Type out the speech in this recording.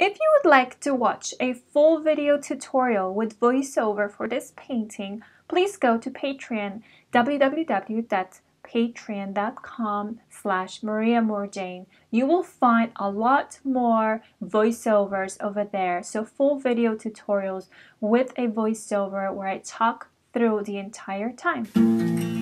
If you would like to watch a full video tutorial with voiceover for this painting, please go to Patreon, www.patreon.com/MariaMoorJane. You will find a lot more voiceovers over there, so full video tutorials with a voiceover where I talk through the entire time.